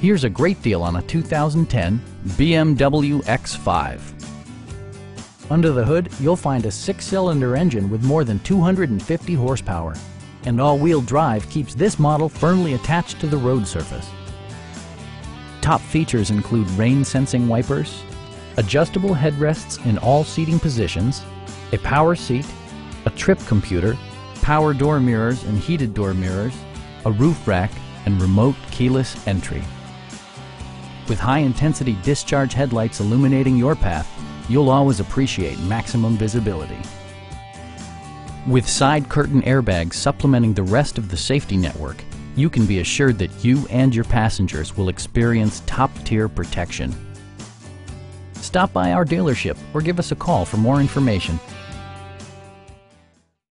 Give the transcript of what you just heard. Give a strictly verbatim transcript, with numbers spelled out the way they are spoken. Here's a great deal on a two thousand ten B M W X five. Under the hood, you'll find a six-cylinder engine with more than two hundred fifty horsepower, and all-wheel drive keeps this model firmly attached to the road surface. Top features include rain-sensing wipers, adjustable headrests in all seating positions, a power seat, a trip computer, power door mirrors and heated door mirrors, a roof rack, and remote keyless entry. With high-intensity discharge headlights illuminating your path, you'll always appreciate maximum visibility. With side curtain airbags supplementing the rest of the safety network, you can be assured that you and your passengers will experience top-tier protection. Stop by our dealership or give us a call for more information.